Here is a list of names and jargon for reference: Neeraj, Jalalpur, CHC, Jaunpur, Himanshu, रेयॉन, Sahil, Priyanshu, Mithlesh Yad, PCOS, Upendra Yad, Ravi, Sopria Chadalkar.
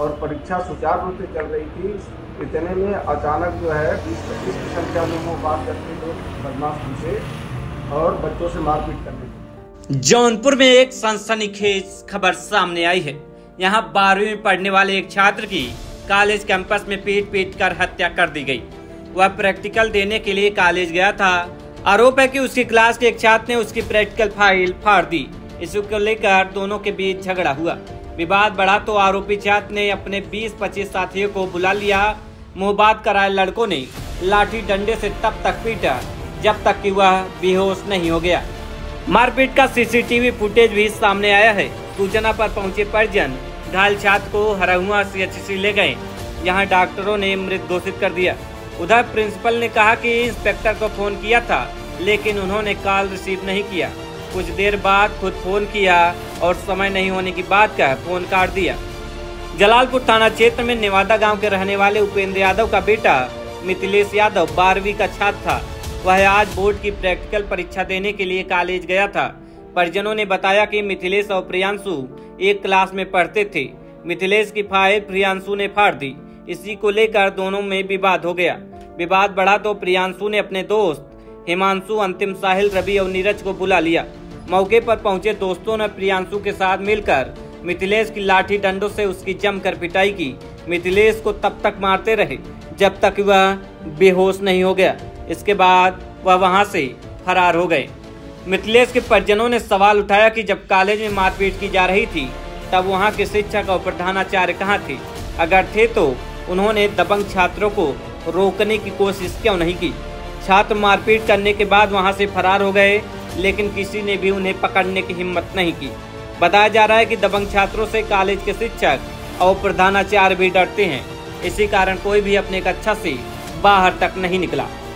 और परीक्षा सुचारू रूप से चल रही थी। इतने में अचानक जो है 20-25 की संख्या में वो बात करते लोग बदमाश घुसे और बच्चों से मारपीट करने लगे। जौनपुर में एक सनसनीखेज खबर सामने आई है। यहाँ 12वीं में पढ़ने वाले एक छात्र की कॉलेज कैंपस में पीट पीट कर हत्या कर दी गई। वह प्रैक्टिकल देने के लिए कॉलेज गया था। आरोप है कि उसकी क्लास के एक छात्र ने उसकी प्रैक्टिकल फाइल फाड़ दी। इसको लेकर दोनों के बीच झगड़ा हुआ। विवाद बढ़ा तो आरोपी छात्र ने अपने 20-25 साथियों को बुला लिया। मुहबात कराए लड़कों ने लाठी डंडे से तब तक पीटा जब तक कि वह बेहोश नहीं हो गया। मारपीट का सीसीटीवी फुटेज भी सामने आया है। सूचना पर पहुंचे परिजन घायल छात्र को हरहुआ CHC ले गए, यहाँ डॉक्टरों ने मृत घोषित कर दिया। उधर प्रिंसिपल ने कहा कि इंस्पेक्टर को फोन किया था लेकिन उन्होंने कॉल रिसीव नहीं किया। कुछ देर बाद खुद फोन किया और समय नहीं होने की बात कह फोन काट दिया। जलालपुर थाना क्षेत्र में नेवादा गांव के रहने वाले उपेंद्र यादव का बेटा मिथिलेश यादव 12वीं का छात्र था। वह आज बोर्ड की प्रैक्टिकल परीक्षा देने के लिए कॉलेज गया था। परिजनों ने बताया कि मिथिलेश और प्रियांशु एक क्लास में पढ़ते थे। मिथिलेश की फाइल प्रियांशु ने फाड़ दी। इसी को लेकर दोनों में विवाद हो गया। विवाद बढ़ा तो प्रियांशु ने अपने दोस्त हिमांशु, अंतिम, साहिल, रवि और नीरज को बुला लिया। मौके पर पहुंचे दोस्तों ने प्रियांशु के साथ मिलकर मिथिलेश की लाठी डंडों से उसकी जमकर पिटाई की। मिथिलेश को तब तक मारते रहे जब तक वह बेहोश नहीं हो गया। इसके बाद वह वहां से फरार हो गए। मिथिलेश के परिजनों ने सवाल उठाया कि जब कॉलेज में मारपीट की जा रही थी तब वहां के शिक्षक और प्रधानाचार्य कहां थे? अगर थे तो उन्होंने दबंग छात्रों को रोकने की कोशिश क्यों नहीं की? छात्र मारपीट करने के बाद वहां से फरार हो गए लेकिन किसी ने भी उन्हें पकड़ने की हिम्मत नहीं की। बताया जा रहा है कि दबंग छात्रों से कॉलेज के शिक्षक और प्रधानाचार्य भी डरते हैं। इसी कारण कोई भी अपने कक्षा से बाहर तक नहीं निकला।